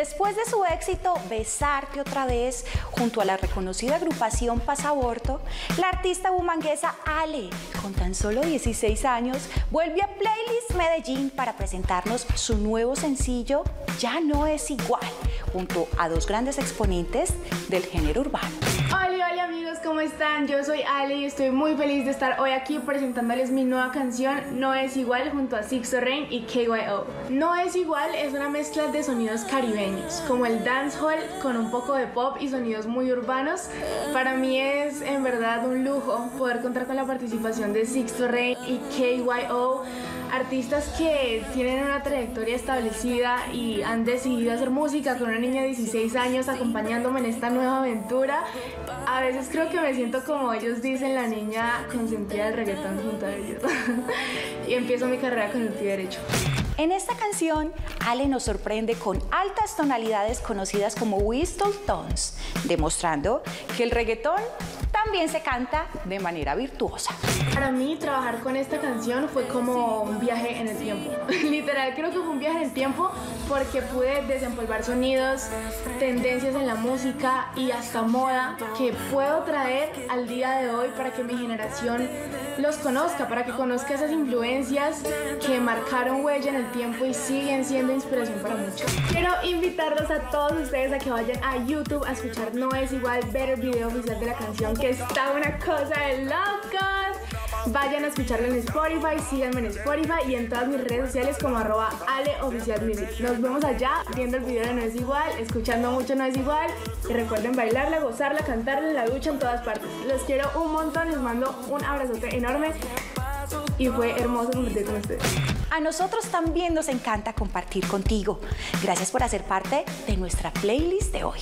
Después de su éxito Besarte Otra Vez, junto a la reconocida agrupación Pasabordo, la artista bumanguesa Ale, con tan solo 16 años, vuelve a Playlist Medellín para presentarnos su nuevo sencillo Ya No Es Igual, junto a dos grandes exponentes del género urbano. Hola, hola amigos, ¿cómo están? Yo soy Ale y estoy muy feliz de estar hoy aquí presentándoles mi nueva canción No Es Igual junto a Sixto Rein y KYO. No Es Igual es una mezcla de sonidos caribeños, como el dancehall con un poco de pop y sonidos muy urbanos. Para mí es en verdad un lujo poder contar con la participación de Sixto Rein y KYO, artistas que tienen una trayectoria establecida y han decidido hacer música con una niña de 16 años acompañándome en esta nueva aventura. A veces creo que me siento como ellos dicen, la niña consentida del reggaetón junto a ellos. Y empiezo mi carrera con el pie derecho. En esta canción, Ale nos sorprende con altas tonalidades conocidas como whistle tones, demostrando que el reggaetón también se canta de manera virtuosa. Para mí, trabajar con esta canción fue como un viaje en el tiempo. Literal, creo que fue un viaje en el tiempo porque pude desempolvar sonidos, tendencias en la música y hasta moda que puedo traer al día de hoy para que mi generación los conozca, para que conozca esas influencias que marcaron huella en el tiempo y siguen siendo inspiración para muchos. Quiero invitarlos a todos ustedes a que vayan a YouTube a escuchar No Es Igual, ver el video oficial de la canción, que está una cosa de locos. Vayan a escucharlo en Spotify, síganme en Spotify y en todas mis redes sociales como @aleoficialmusic. Nos vemos allá viendo el video de No Es Igual, escuchando mucho No Es Igual, y recuerden bailarla, gozarla, cantarla en la ducha, en todas partes. Los quiero un montón, les mando un abrazote enorme y fue hermoso compartir con ustedes. A nosotros también nos encanta compartir contigo. Gracias por hacer parte de nuestra playlist de hoy.